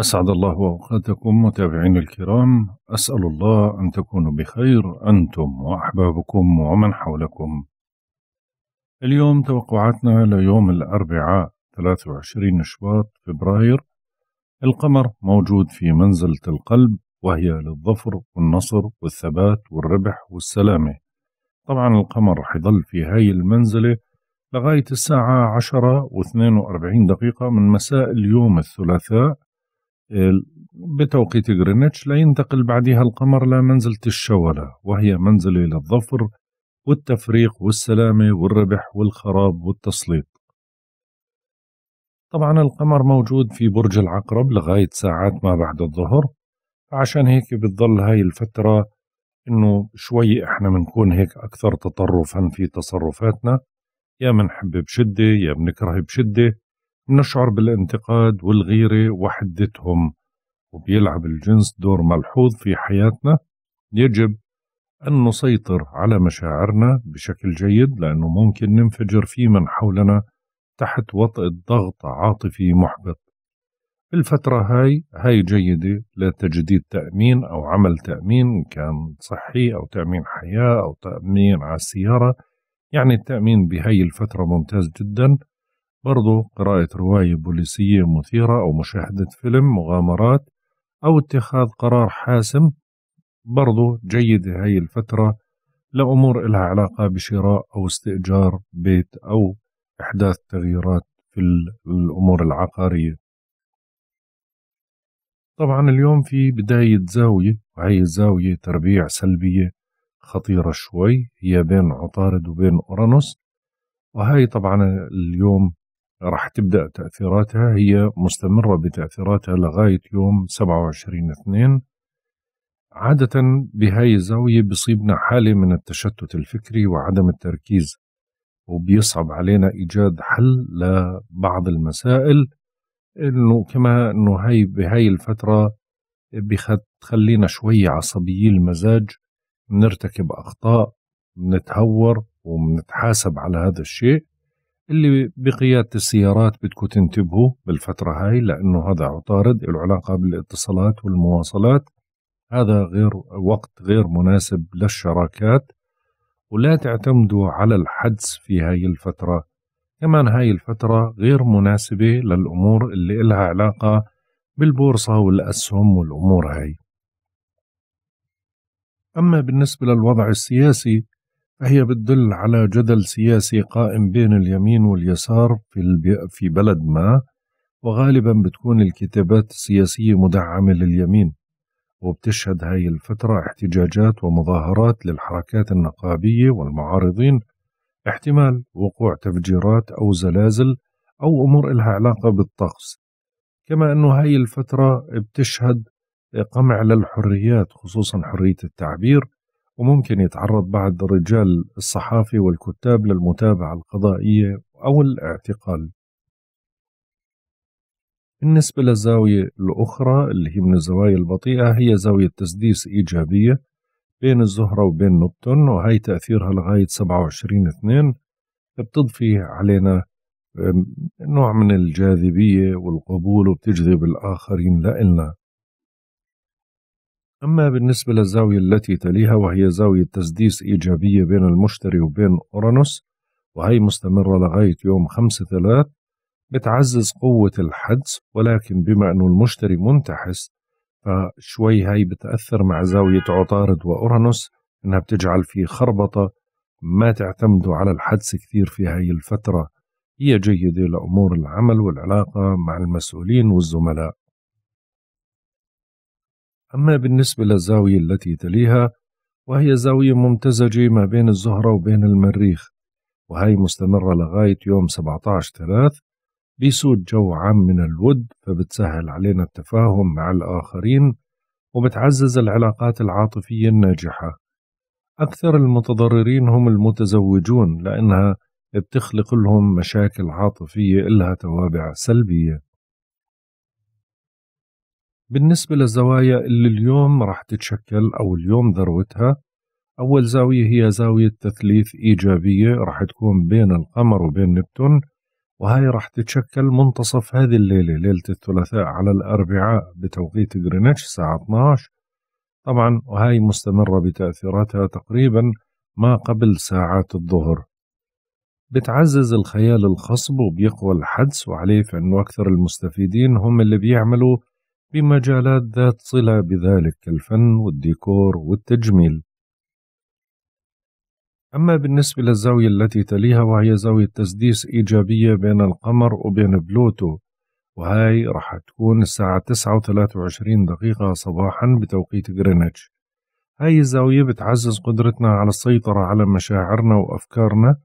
أسعد الله أوقاتكم متابعين الكرام، أسأل الله أن تكونوا بخير أنتم وأحبابكم ومن حولكم. اليوم توقعاتنا ليوم الأربعاء 23 شباط فبراير. القمر موجود في منزلة القلب وهي للظفر والنصر والثبات والربح والسلامة. طبعا القمر حيظل في هاي المنزلة لغاية الساعة 10:42 من مساء اليوم الثلاثاء بتوقيت غرينتش، لينتقل بعدها القمر لمنزلة الشولة وهي منزلة للظفر والتفريق والسلامة والربح والخراب والتسليط. طبعا القمر موجود في برج العقرب لغاية ساعات ما بعد الظهر، عشان هيك بتضل هاي الفترة انه شوي احنا بنكون هيك اكثر تطرفا في تصرفاتنا، يا بنحب بشدة يا بنكره بشدة، نشعر بالانتقاد والغيرة وحدتهم، وبيلعب الجنس دور ملحوظ في حياتنا. يجب أن نسيطر على مشاعرنا بشكل جيد لأنه ممكن ننفجر في من حولنا تحت وطأة ضغط عاطفي محبط. الفترة هاي جيدة لتجديد تأمين أو عمل تأمين كان صحي أو تأمين حياة أو تأمين على السيارة، يعني التأمين بهاي الفترة ممتاز جداً. برضو قراءة رواية بوليسية مثيرة أو مشاهدة فيلم مغامرات أو اتخاذ قرار حاسم برضو جيدة هاي الفترة لأمور إلها علاقة بشراء أو استئجار بيت أو إحداث تغييرات في الأمور العقارية. طبعا اليوم في بداية زاوية، وهي الزاوية تربيع سلبية خطيرة شوي، هي بين عطارد وبين أورانوس، وهي طبعا اليوم راح تبدأ تأثيراتها، هي مستمرة بتأثيراتها لغاية يوم 27/2. عادة بهاي الزاوية بيصيبنا حالة من التشتت الفكري وعدم التركيز، وبيصعب علينا إيجاد حل لبعض المسائل، إنه كما إنه هاي بهاي الفترة بتخلينا شوي عصبيي المزاج، بنرتكب أخطاء، بنتهور وبنتحاسب على هذا الشيء. اللي بقيادة السيارات بدكم تنتبهوا بالفترة هاي لأنه هذا عطارد له علاقة بالاتصالات والمواصلات، هذا وقت غير مناسب للشراكات، ولا تعتمدوا على الحدس في هاي الفترة. كمان هاي الفترة غير مناسبة للأمور اللي إلها علاقة بالبورصة والأسهم والأمور هاي. أما بالنسبة للوضع السياسي فهي بتدل على جدل سياسي قائم بين اليمين واليسار في بلد ما، وغالبا بتكون الكتابات السياسية مدعمة لليمين، وبتشهد هاي الفترة احتجاجات ومظاهرات للحركات النقابية والمعارضين، احتمال وقوع تفجيرات أو زلازل أو أمور إلها علاقة بالطقس. كما أنه هاي الفترة بتشهد قمع للحريات خصوصا حرية التعبير، وممكن يتعرض بعض رجال الصحافة والكتاب للمتابعة القضائية أو الاعتقال. بالنسبة للزاوية الأخرى اللي هي من الزوايا البطيئة، هي زاوية تسديس إيجابية بين الزهرة وبين نبتون، وهي تأثيرها لغاية 27/2، بتضفي علينا نوع من الجاذبية والقبول وبتجذب الآخرين لإلنا. أما بالنسبة للزاوية التي تليها وهي زاوية تسديس إيجابية بين المشتري وبين أورانوس، وهي مستمرة لغاية يوم 5/3، بتعزز قوة الحدس، ولكن بما أنه المشتري منتحس فشوي هاي بتأثر مع زاوية عطارد وأورانوس، إنها بتجعل في خربطة. ما تعتمدوا على الحدس كثير في هاي الفترة، هي جيدة لأمور العمل والعلاقة مع المسؤولين والزملاء. أما بالنسبة للزاوية التي تليها وهي زاوية ممتزجة ما بين الزهرة وبين المريخ، وهي مستمرة لغاية يوم 17/3، بيسود جو عام من الود، فبتسهل علينا التفاهم مع الآخرين وبتعزز العلاقات العاطفية الناجحة. أكثر المتضررين هم المتزوجون لأنها بتخلق لهم مشاكل عاطفية لها توابع سلبية. بالنسبة للزوايا اللي اليوم راح تتشكل أو اليوم ذروتها، أول زاوية هي زاوية تثليث إيجابية راح تكون بين القمر وبين نبتون، وهي راح تتشكل منتصف هذه الليلة، ليلة الثلاثاء على الأربعاء بتوقيت غرينتش الساعة 12 طبعا، وهي مستمرة بتأثيراتها تقريبا ما قبل ساعات الظهر. بتعزز الخيال الخصب وبيقوى الحدس، وعليه فإنه أكثر المستفيدين هم اللي بيعملوا بمجالات ذات صلة بذلك كالفن والديكور والتجميل. أما بالنسبة للزاوية التي تليها وهي زاوية تسديس إيجابية بين القمر وبين بلوتو، وهي راح تكون الساعة 9:23 صباحا بتوقيت غرينتش. هاي الزاوية بتعزز قدرتنا على السيطرة على مشاعرنا وأفكارنا،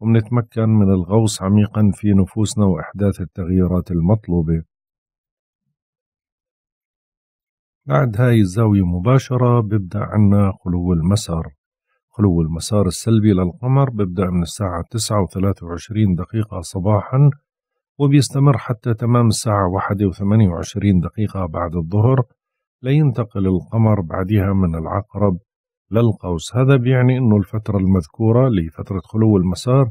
وبنتمكن من الغوص عميقا في نفوسنا وإحداث التغييرات المطلوبة. بعد هاي الزاوية مباشرة بيبدأ عنا خلو المسار. خلو المسار السلبي للقمر بيبدأ من الساعة 9:23 صباحا وبيستمر حتى تمام الساعة 1:28 بعد الظهر، لينتقل القمر بعدها من العقرب للقوس. هذا بيعني أنه الفترة المذكورة لفترة خلو المسار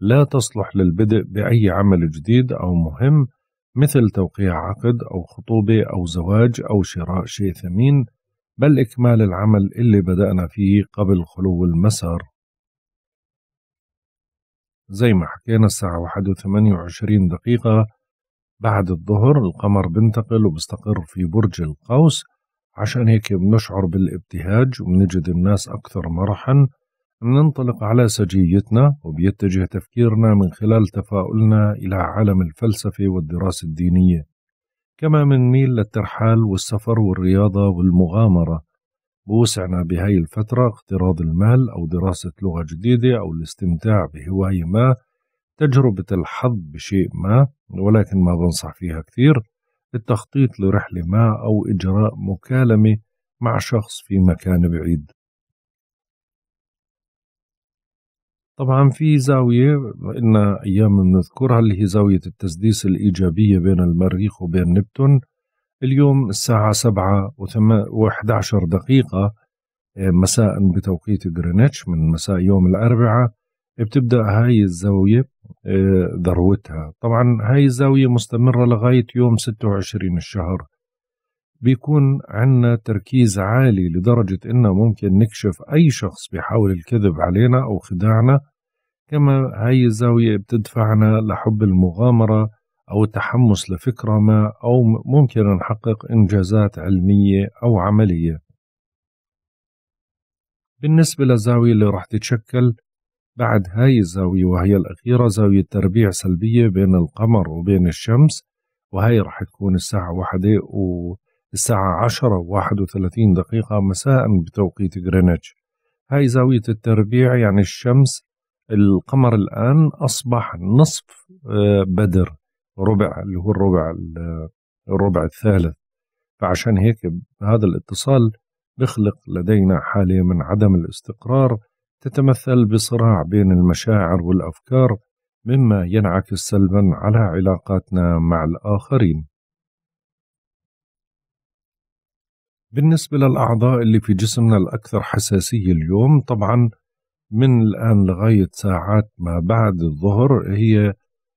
لا تصلح للبدء بأي عمل جديد أو مهم مثل توقيع عقد أو خطوبة أو زواج أو شراء شيء ثمين، بل إكمال العمل اللي بدأنا فيه قبل خلو المسار. زي ما حكينا الساعة 1:28 بعد الظهر القمر بنتقل وبستقر في برج القوس، عشان هيك بنشعر بالابتهاج وبنجد الناس أكثر مرحا. بننطلق على سجيتنا وبيتجه تفكيرنا من خلال تفاؤلنا إلى عالم الفلسفة والدراسة الدينية، كما منميل للترحال والسفر والرياضة والمغامرة. بوسعنا بهاي الفترة اقتراض المال أو دراسة لغة جديدة أو الاستمتاع بهواية ما، تجربة الحظ بشيء ما، ولكن ما بنصح فيها كثير، التخطيط لرحلة ما أو إجراء مكالمة مع شخص في مكان بعيد. طبعا في زاوية إلنا أيام بنذكرها اللي هي زاوية التسديس الإيجابية بين المريخ وبين نبتون. اليوم الساعة 7:11 مساء بتوقيت غرينتش من مساء يوم الأربعاء بتبدأ هاي الزاوية ذروتها. طبعا هاي الزاوية مستمرة لغاية يوم 26 الشهر. بيكون عنا تركيز عالي لدرجة إنه ممكن نكشف أي شخص بيحاول الكذب علينا أو خداعنا. كما هاي الزاوية بتدفعنا لحب المغامرة أو التحمس لفكرة ما، أو ممكن نحقق إنجازات علمية أو عملية. بالنسبة للزاوية اللي راح تتشكل بعد هاي الزاوية وهي الأخيرة، زاوية تربيع سلبية بين القمر وبين الشمس، وهي راح تكون الساعة 10:31 مساء بتوقيت غرينتش. هاي زاوية التربيع، يعني الشمس القمر الآن أصبح نصف بدر، ربع اللي هو الربع الثالث، فعشان هيك هذا الاتصال بخلق لدينا حالة من عدم الاستقرار تتمثل بصراع بين المشاعر والأفكار، مما ينعكس سلبا على علاقاتنا مع الآخرين. بالنسبة للأعضاء اللي في جسمنا الأكثر حساسية اليوم، طبعا من الآن لغاية ساعات ما بعد الظهر هي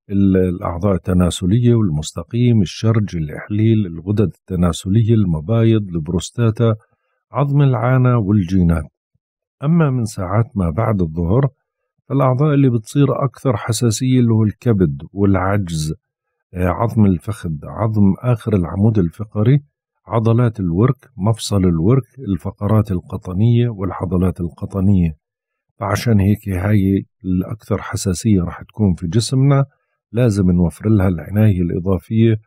الأعضاء التناسلية والمستقيم، الشرج، الإحليل، الغدد التناسلية، المبايض، البروستاتا، عظم العانة والجينات. أما من ساعات ما بعد الظهر فالأعضاء اللي بتصير أكثر حساسية اللي هو الكبد والعجز، عظم الفخذ، عظم آخر العمود الفقري، عضلات الورك، مفصل الورك، الفقرات القطنية والعضلات القطنية. فعشان هيك هاي الأكثر حساسية رح تكون في جسمنا، لازم نوفر لها العناية الإضافية.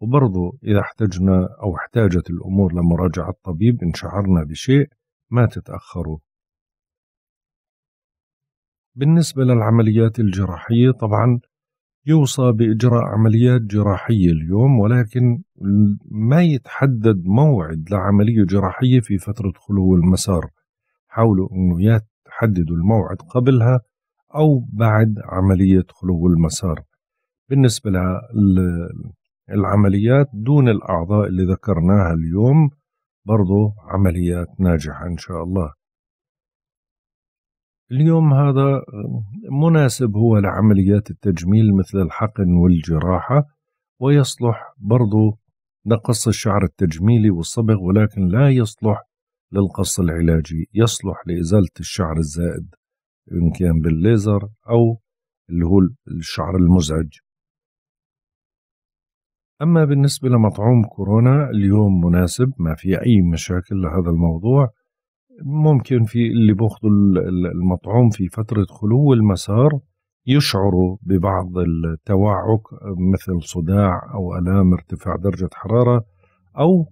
وبرضو إذا احتجنا أو احتاجت الأمور لمراجعة طبيب إن شعرنا بشيء ما تتأخروا. بالنسبة للعمليات الجراحية، طبعا يوصى بإجراء عمليات جراحية اليوم، ولكن ما يتحدد موعد لعملية جراحية في فترة خلو المسار. حاولوا أنه يا تحددوا الموعد قبلها أو بعد عملية خلو المسار. بالنسبة للعمليات دون الأعضاء اللي ذكرناها اليوم، برضو عمليات ناجحة إن شاء الله. اليوم هذا مناسب هو لعمليات التجميل مثل الحقن والجراحة، ويصلح برضو لقص الشعر التجميلي والصبغ، ولكن لا يصلح للقص العلاجي. يصلح لإزالة الشعر الزائد إن كان بالليزر أو اللي هو الشعر المزعج. أما بالنسبة لمطعوم كورونا اليوم مناسب، ما في أي مشاكل لهذا الموضوع. ممكن في اللي بياخذوا المطعوم في فترة خلو المسار يشعروا ببعض التوعك مثل صداع أو آلام ارتفاع درجة حرارة، أو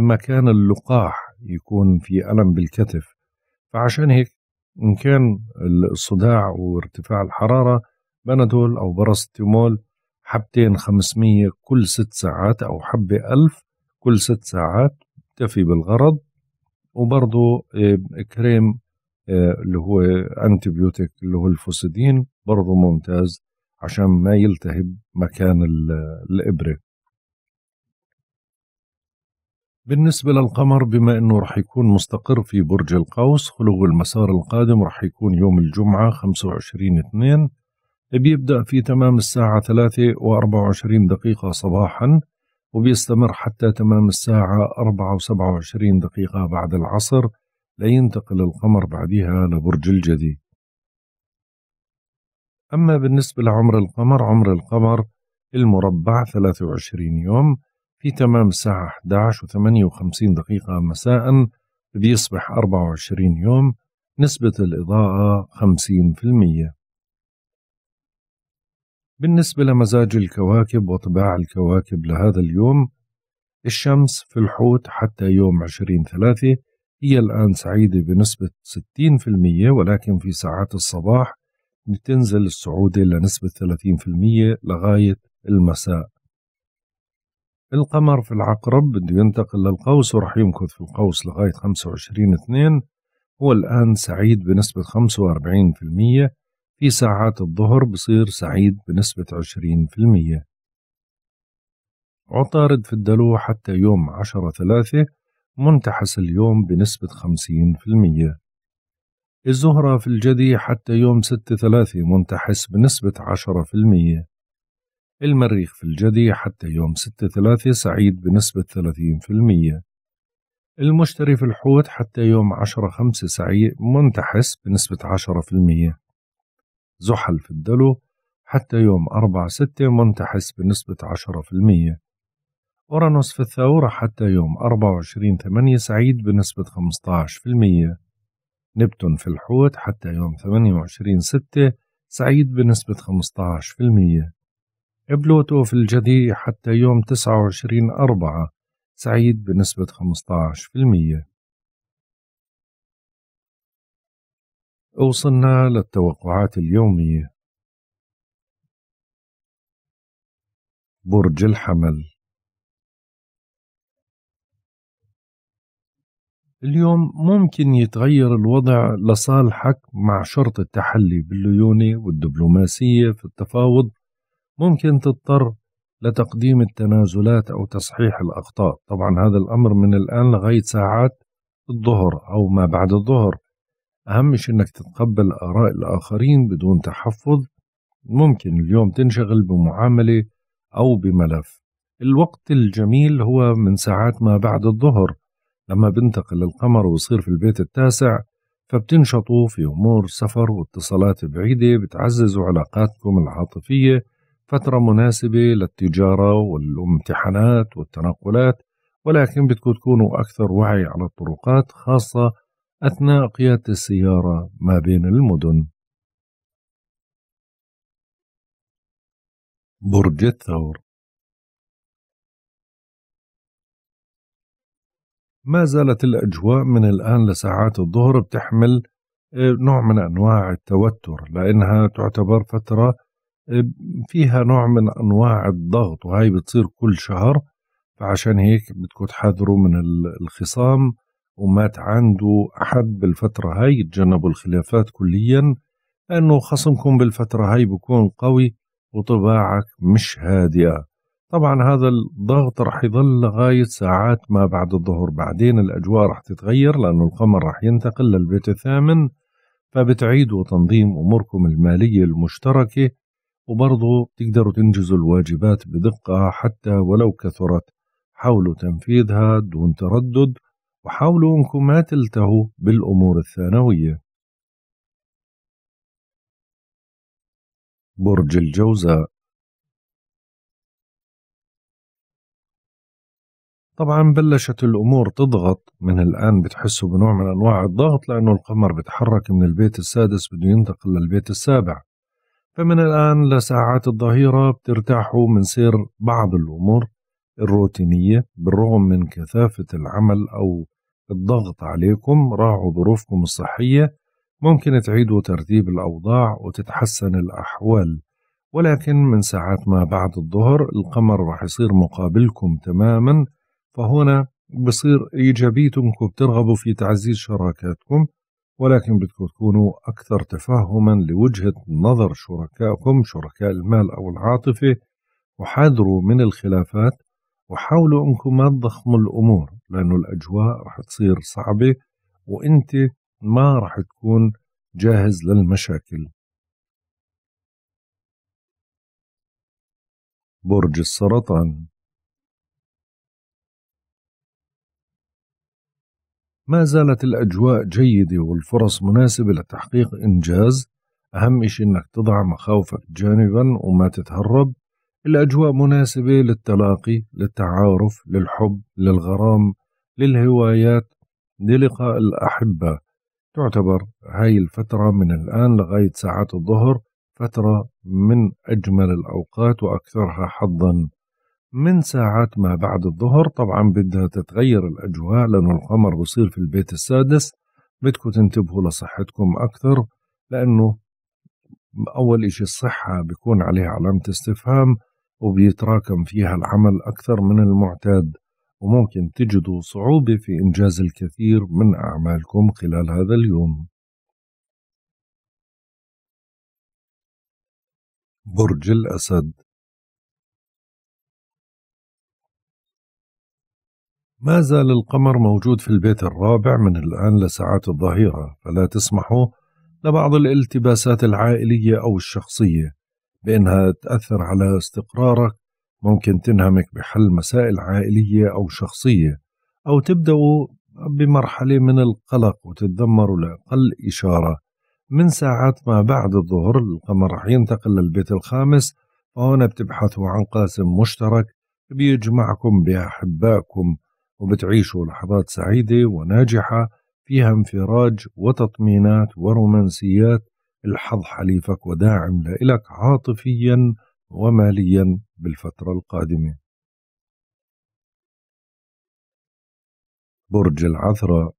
مكان اللقاح يكون في ألم بالكتف. فعشان هيك إن كان الصداع وارتفاع الحرارة بنادول أو باراستيمول حبتين 500 كل 6 ساعات، أو حبة 1000 كل 6 ساعات تفي بالغرض. وبرضو كريم اللي هو أنتيبيوتيك اللي هو الفوسيدين برضو ممتاز عشان ما يلتهب مكان الإبرة. بالنسبة للقمر، بما أنه رح يكون مستقر في برج القوس، خلو المسار القادم رح يكون يوم الجمعة 25/2، بيبدأ في تمام الساعة 3:24 صباحا، وبيستمر حتى تمام الساعة 4:27 بعد العصر، لينتقل القمر بعدها لبرج الجدي. أما بالنسبة لعمر القمر، عمر القمر المربع 23 يوم، في تمام الساعة 11:58 مساء بيصبح 24 يوم، نسبة الإضاءة 50%. بالنسبة لمزاج الكواكب وطباع الكواكب لهذا اليوم، الشمس في الحوت حتى يوم 20/3، هي الآن سعيدة بنسبة 60%، ولكن في ساعات الصباح بتنزل السعودة لنسبة 30% لغاية المساء. القمر في العقرب بده ينتقل للقوس، ورح يمكث في القوس لغاية 25/2، هو الآن سعيد بنسبة 45%، في ساعات الظهر بصير سعيد بنسبة 20%. عطارد في الدلو حتى يوم 10/3، منتحس اليوم بنسبة 50%. الزهرة في الجدي حتى يوم 6/3، منتحس بنسبة 10%. المريخ في الجدي حتى يوم 6/3 سعيد بنسبة 30%. المشتري في الحوت حتى يوم 10/5 سعيد منتحس بنسبة 10%. زحل في الدلو حتى يوم 4/6 منتحس بنسبة 10%. أورانوس في الثورة حتى يوم 24/8 سعيد بنسبة 15%. نبتون في الحوت حتى يوم 28/6 سعيد بنسبة 15%. بلوتو في الجدي حتى يوم 29/4 سعيد بنسبة 15%. وصلنا للتوقعات اليومية. برج الحمل، اليوم ممكن يتغير الوضع لصالحك مع شرط التحلي بالليونة والدبلوماسية في التفاوض. ممكن تضطر لتقديم التنازلات أو تصحيح الأخطاء. طبعا هذا الأمر من الآن لغاية ساعات الظهر أو ما بعد الظهر. أهم شيء أنك تتقبل آراء الآخرين بدون تحفظ. ممكن اليوم تنشغل بمعاملة أو بملف. الوقت الجميل هو من ساعات ما بعد الظهر لما بنتقل القمر ويصير في البيت التاسع، فبتنشطوا في أمور سفر واتصالات بعيدة، بتعززوا علاقاتكم العاطفية. فترة مناسبة للتجارة والامتحانات والتنقلات، ولكن بدكم تكونوا أكثر وعي على الطرقات خاصة أثناء قيادة السيارة ما بين المدن. برج الثور، ما زالت الأجواء من الآن لساعات الظهر بتحمل نوع من أنواع التوتر، لأنها تعتبر فترة فيها نوع من أنواع الضغط، وهي بتصير كل شهر. فعشان هيك بدكم تحذروا من الخصام وما تعاندوا أحد بالفترة هاي. تجنبوا الخلافات كليا، لأنه خصمكم بالفترة هاي بكون قوي وطباعك مش هادئة. طبعا هذا الضغط رح يظل لغاية ساعات ما بعد الظهر. بعدين الأجواء رح تتغير، لأنه القمر رح ينتقل للبيت الثامن، فبتعيدوا تنظيم أموركم المالية المشتركة، وبرضه تقدروا تنجزوا الواجبات بدقة حتى ولو كثرت. حاولوا تنفيذها دون تردد، وحاولوا أنكم ما تلتهوا بالأمور الثانوية. برج الجوزاء، طبعا بلشت الأمور تضغط من الآن، بتحسوا بنوع من أنواع الضغط لأنه القمر بتحرك من البيت السادس بده ينتقل للبيت السابع، فمن الآن لساعات الظهيرة بترتاحوا من سير بعض الأمور الروتينية. بالرغم من كثافة العمل أو الضغط عليكم، راعوا ظروفكم الصحية، ممكن تعيدوا ترتيب الأوضاع وتتحسن الأحوال، ولكن من ساعات ما بعد الظهر القمر راح يصير مقابلكم تماما، فهنا بصير إيجابيتكم بترغبوا في تعزيز شراكاتكم، ولكن بدكم تكونوا أكثر تفهما لوجهة نظر شركائكم، شركاء المال أو العاطفة، وحاذروا من الخلافات، وحاولوا أنكم ما تضخموا الأمور لأنه الأجواء راح تصير صعبة وإنت ما راح تكون جاهز للمشاكل. برج السرطان، ما زالت الأجواء جيدة والفرص مناسبة لتحقيق إنجاز. أهم شيء إنك تضع مخاوفك جانبا وما تتهرب. الأجواء مناسبة للتلاقي، للتعارف، للحب، للغرام، للهوايات، للقاء الأحبة. تعتبر هاي الفترة من الآن لغاية ساعات الظهر فترة من أجمل الأوقات وأكثرها حظا. من ساعات ما بعد الظهر طبعا بدها تتغير الأجواء لأنه القمر بصير في البيت السادس، بدكم تنتبهوا لصحتكم أكثر، لأنه أول إشي الصحة بيكون عليها علامة استفهام وبيتراكم فيها العمل أكثر من المعتاد، وممكن تجدوا صعوبة في إنجاز الكثير من أعمالكم خلال هذا اليوم. برج الأسد، ما زال القمر موجود في البيت الرابع من الآن لساعات الظهيرة، فلا تسمحوا لبعض الالتباسات العائلية أو الشخصية بأنها تأثر على استقرارك. ممكن تنهمك بحل مسائل عائلية أو شخصية، أو تبدأوا بمرحلة من القلق وتتذمروا لأقل إشارة. من ساعات ما بعد الظهر القمر رح ينتقل للبيت الخامس، فهنا بتبحثوا عن قاسم مشترك بيجمعكم بأحبائكم، وبتعيشوا لحظات سعيدة وناجحة فيها انفراج وتطمينات ورومانسيات. الحظ حليفك وداعم لإلك عاطفيا وماليا بالفترة القادمة. برج العذراء،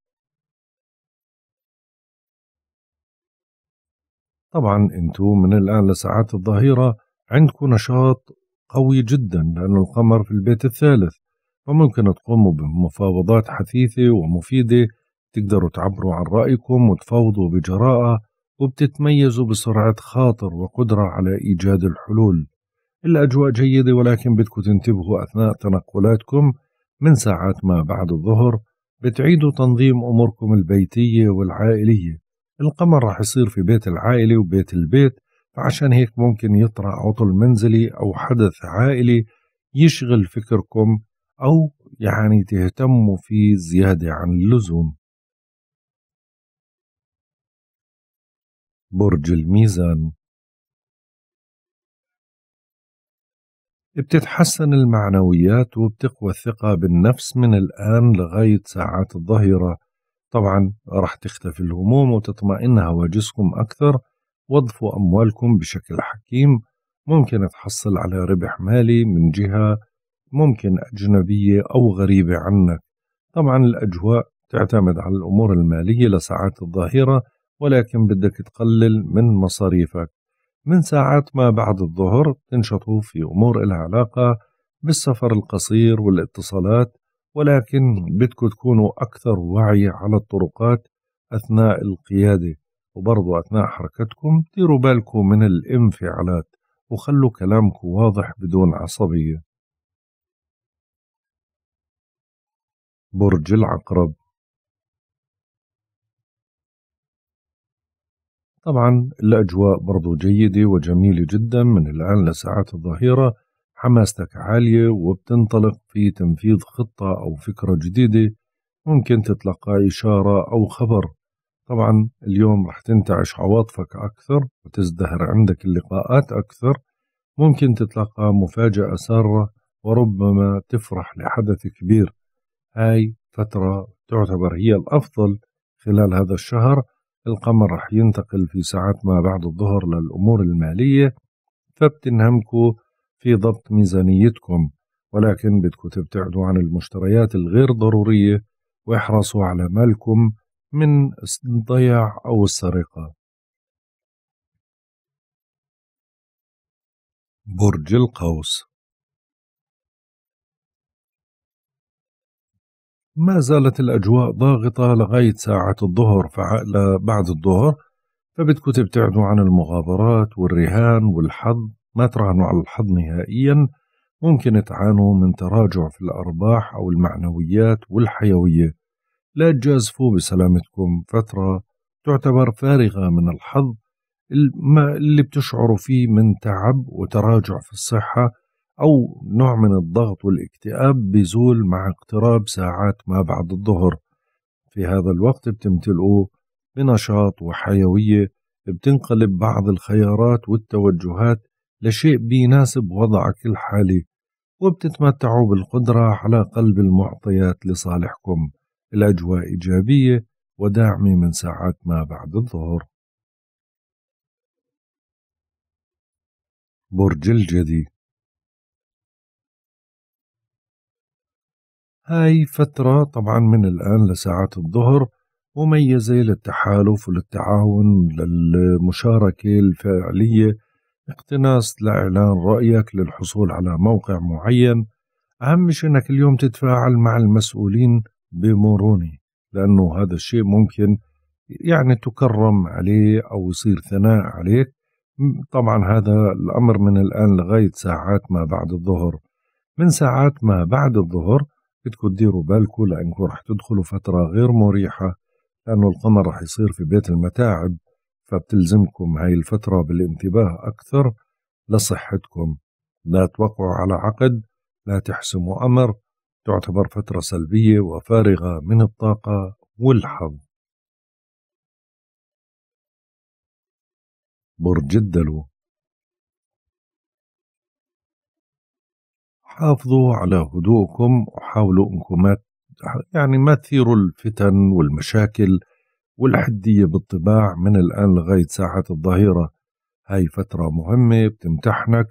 طبعا انتو من الآن لساعات الظهيرة عندكم نشاط قوي جدا لأن القمر في البيت الثالث، فممكن تقوموا بمفاوضات حثيثة ومفيدة. تقدروا تعبروا عن رأيكم وتفاوضوا بجراءة، وبتتميزوا بسرعة خاطر وقدرة على إيجاد الحلول. الأجواء جيدة، ولكن بدكم تنتبهوا أثناء تنقلاتكم. من ساعات ما بعد الظهر بتعيدوا تنظيم أموركم البيتية والعائلية. القمر راح يصير في بيت العائلة وبيت البيت، فعشان هيك ممكن يطرأ عطل منزلي أو حدث عائلي يشغل فكركم، أو يعني تهتموا فيه زيادة عن اللزوم. برج الميزان، بتتحسن المعنويات وبتقوى الثقة بالنفس من الآن لغاية ساعات الظهيرة. طبعا راح تختفي الهموم وتطمئن هواجسكم أكثر. وظفوا أموالكم بشكل حكيم، ممكن تحصل على ربح مالي من جهة ممكن أجنبية أو غريبة عنك. طبعا الأجواء تعتمد على الأمور المالية لساعات الظهيرة، ولكن بدك تقلل من مصاريفك. من ساعات ما بعد الظهر تنشطوا في أمور لها علاقة بالسفر القصير والاتصالات، ولكن بدكم تكونوا أكثر وعي على الطرقات أثناء القيادة، وبرضو أثناء حركتكم ديروا بالكم من الانفعالات، وخلوا كلامكم واضح بدون عصبية. برج العقرب، طبعا الأجواء برضو جيدة وجميلة جدا من الآن لساعات الظهيرة، حماستك عالية وبتنطلق في تنفيذ خطة أو فكرة جديدة، ممكن تتلقى إشارة أو خبر. طبعا اليوم رح تنتعش عواطفك أكثر وتزدهر عندك اللقاءات أكثر، ممكن تتلقى مفاجأة سارة وربما تفرح لحدث كبير. هاي فترة تعتبر هي الأفضل خلال هذا الشهر. القمر رح ينتقل في ساعات ما بعد الظهر للأمور المالية، فبتنهمكوا في ضبط ميزانيتكم، ولكن بدكوا تبتعدوا عن المشتريات الغير ضرورية واحرصوا على مالكم من الضياع أو السرقة. برج القوس ما زالت الأجواء ضاغطة لغاية ساعة الظهر بعد الظهر، فبدكوا تبتعدوا عن المغامرات والرهان والحظ. ما تراهنوا على الحظ نهائيا، ممكن تعانوا من تراجع في الأرباح أو المعنويات والحيوية. لا تجازفوا بسلامتكم، فترة تعتبر فارغة من الحظ اللي بتشعروا فيه من تعب وتراجع في الصحة أو نوع من الضغط والاكتئاب بيزول مع اقتراب ساعات ما بعد الظهر. في هذا الوقت بتمتلئوا بنشاط وحيوية، بتنقلب بعض الخيارات والتوجهات لشيء بيناسب وضعك الحالي، وبتتمتعوا بالقدرة على قلب المعطيات لصالحكم. الأجواء إيجابية وداعمة من ساعات ما بعد الظهر. برج الجدي هاي فترة طبعا من الآن لساعات الظهر مميزة للتحالف وللتعاون، للمشاركة الفعلية، اقتناص لإعلان رأيك للحصول على موقع معين. أهم شيء أنك اليوم تتفاعل مع المسؤولين بمرونة، لأنه هذا الشيء ممكن يعني تكرم عليه أو يصير ثناء عليك. طبعا هذا الأمر من الآن لغاية ساعات ما بعد الظهر. من ساعات ما بعد الظهر بدكم تديروا بالكم لأنكم رح تدخلوا فترة غير مريحة، لأنه القمر رح يصير في بيت المتاعب، فبتلزمكم هاي الفترة بالانتباه أكثر لصحتكم. لا توقعوا على عقد، لا تحسموا أمر. تعتبر فترة سلبية وفارغة من الطاقة والحظ. برج الدلو حافظوا على هدوءكم وحاولوا انكم ما تثيروا الفتن والمشاكل والحدية بالطباع من الآن لغاية ساعة الظهيرة. هاي فترة مهمة بتمتحنك،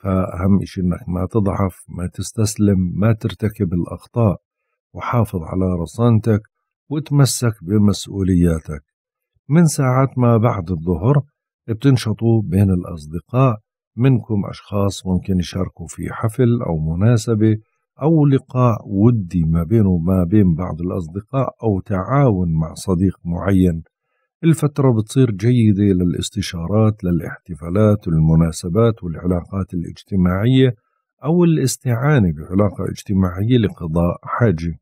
فأهم إشي إنك ما تضعف، ما تستسلم، ما ترتكب الأخطاء، وحافظ على رصانتك وتمسك بمسؤولياتك. من ساعات ما بعد الظهر بتنشطوا بين الأصدقاء، منكم أشخاص ممكن يشاركوا في حفل أو مناسبة أو لقاء ودي ما بينه وما بين بعض الأصدقاء أو تعاون مع صديق معين. الفترة بتصير جيدة للاستشارات، للاحتفالات والمناسبات والعلاقات الاجتماعية أو الاستعانة بعلاقة اجتماعية لقضاء حاجة.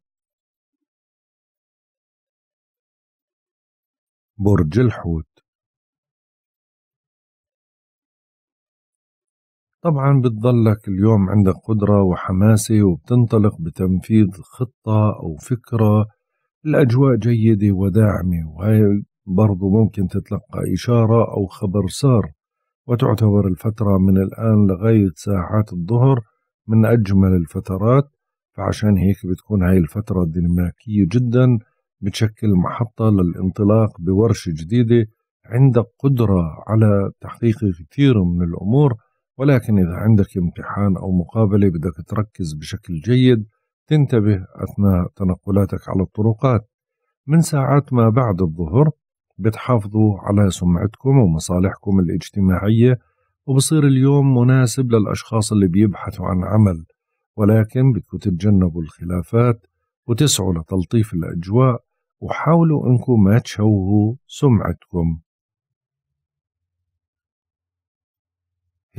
برج الحوت طبعا بتضلك اليوم عندك قدرة وحماسة وبتنطلق بتنفيذ خطة أو فكرة. الأجواء جيدة وداعمة، وهي برضو ممكن تتلقى إشارة أو خبر سار، وتعتبر الفترة من الآن لغاية ساعات الظهر من أجمل الفترات. فعشان هيك بتكون هاي الفترة الديناميكية جدا، بتشكل محطة للانطلاق بورشة جديدة. عندك قدرة على تحقيق كثير من الأمور، ولكن إذا عندك امتحان أو مقابلة بدك تركز بشكل جيد، تنتبه أثناء تنقلاتك على الطرقات. من ساعات ما بعد الظهر بتحافظوا على سمعتكم ومصالحكم الاجتماعية، وبصير اليوم مناسب للأشخاص اللي بيبحثوا عن عمل، ولكن بدكم تتجنبوا الخلافات وتسعوا لتلطيف الأجواء، وحاولوا أنكم ما تشوهوا سمعتكم.